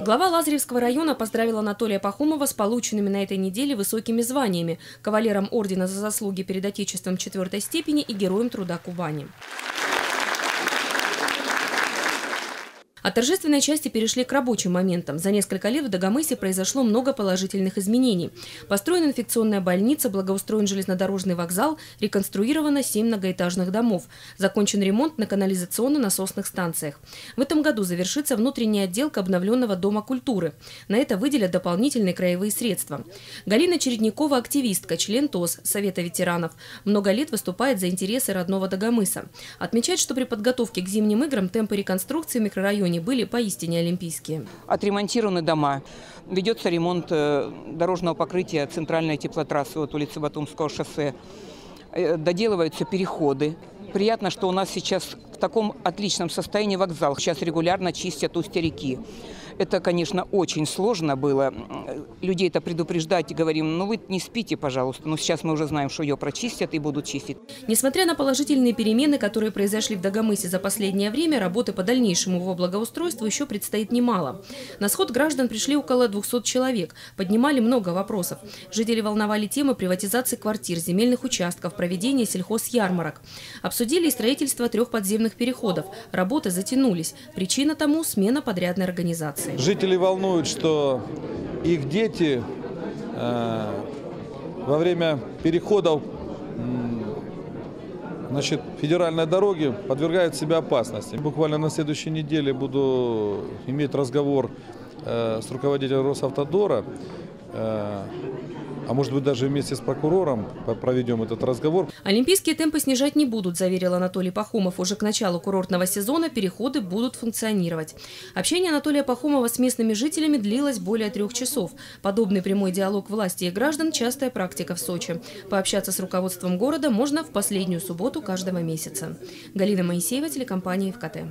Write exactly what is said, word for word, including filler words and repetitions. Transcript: Глава Лазаревского района поздравил Анатолия Пахомова с полученными на этой неделе высокими званиями – кавалером ордена за заслуги перед Отечеством четвёртой степени и Героем труда Кубани. От торжественной части перешли к рабочим моментам. За несколько лет в Дагомысе произошло много положительных изменений. Построена инфекционная больница, благоустроен железнодорожный вокзал, реконструировано семь многоэтажных домов. Закончен ремонт на канализационно-насосных станциях. В этом году завершится внутренняя отделка обновленного Дома культуры. На это выделят дополнительные краевые средства. Галина Чередникова – активистка, член ТОС, Совета ветеранов. Много лет выступает за интересы родного Дагомыса. Отмечает, что при подготовке к зимним играм темпы реконструкции в микрорайоне были поистине олимпийские. Отремонтированы дома. Ведется ремонт дорожного покрытия центральной теплотрассы от улицы Батумского шоссе. Доделываются переходы. Приятно, что у нас сейчас в таком отличном состоянии вокзал. Сейчас регулярно чистят устья реки. Это, конечно, очень сложно было. Людей-то предупреждать и говорим, ну вы не спите, пожалуйста. Но сейчас мы уже знаем, что ее прочистят и будут чистить. Несмотря на положительные перемены, которые произошли в Дагомысе за последнее время, работы по дальнейшему его благоустройству еще предстоит немало. На сход граждан пришли около двухсот человек. Поднимали много вопросов. Жители волновали темы приватизации квартир, земельных участков, проведения сельхозярмарок. Обсудили и строительство трех подземных переходов. Работы затянулись. Причина тому – смена подрядной организации. Жители волнуют, что их дети э, во время переходов э, значит, федеральной дороги подвергают себя опасности. Буквально на следующей неделе буду иметь разговор э, с руководителем Росавтодора. Э, А может быть, даже вместе с прокурором проведем этот разговор. Олимпийские темпы снижать не будут, заверил Анатолий Пахомов. Уже к началу курортного сезона переходы будут функционировать. Общение Анатолия Пахомова с местными жителями длилось более трех часов. Подобный прямой диалог власти и граждан – частая практика в Сочи. Пообщаться с руководством города можно в последнюю субботу каждого месяца. Галина Моисеева, телекомпания «Эфкате».